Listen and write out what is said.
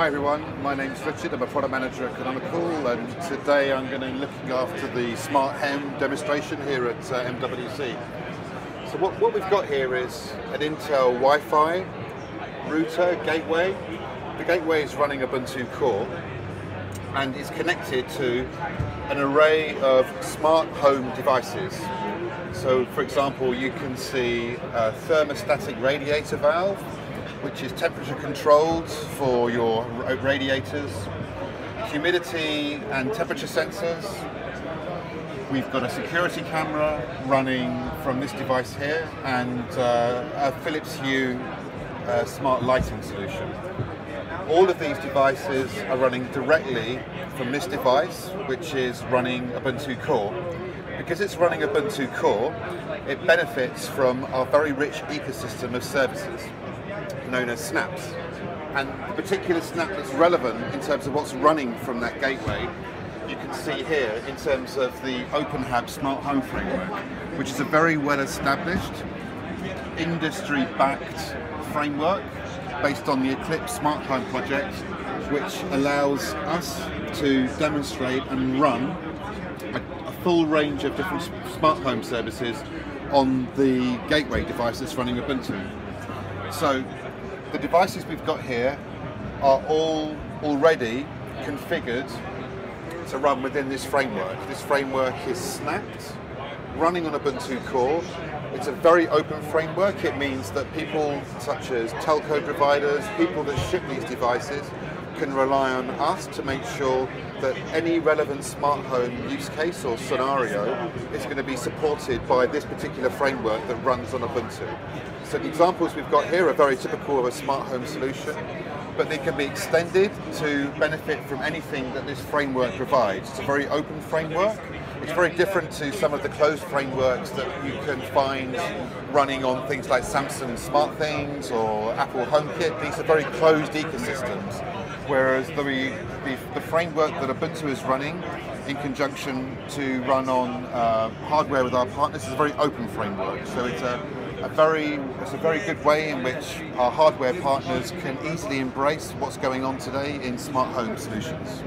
Hi everyone, my name's Richard, I'm a product manager at Canonical, and today I'm going to be looking after the smart home demonstration here at MWC. So what we've got here is an Intel Wi-Fi router gateway. The gateway is running Ubuntu Core and is connected to an array of smart home devices. So for example, you can see a thermostatic radiator valve, which is temperature controlled for your radiators, humidity and temperature sensors. We've got a security camera running from this device here, and a Philips Hue smart lighting solution. All of these devices are running directly from this device, which is running Ubuntu Core. Because it's running Ubuntu Core, it benefits from our very rich ecosystem of services known as SNAPS. And the particular SNAP that's relevant in terms of what's running from that gateway, you can see here in terms of the OpenHAB Smart Home Framework, which is a very well-established, industry-backed framework based on the Eclipse Smart Home project, which allows us to demonstrate and run a full range of different smart home services on the gateway device that's running Ubuntu. So the devices we've got here are all already configured to run within this framework. This framework is SNAPS, running on Ubuntu Core. It's a very open framework. It means that people such as telco providers, people that ship these devices, can rely on us to make sure that any relevant smart home use case or scenario is going to be supported by this particular framework that runs on Ubuntu. So the examples we've got here are very typical of a smart home solution, but they can be extended to benefit from anything that this framework provides. It's a very open framework. It's very different to some of the closed frameworks that you can find running on things like Samsung SmartThings or Apple HomeKit. These are very closed ecosystems, whereas the framework that Ubuntu is running in conjunction to run on hardware with our partners is a very open framework. So it's a very good way in which our hardware partners can easily embrace what's going on today in smart home solutions.